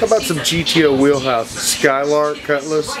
How about some GTO wheelhouse? Skylark, Cutlass,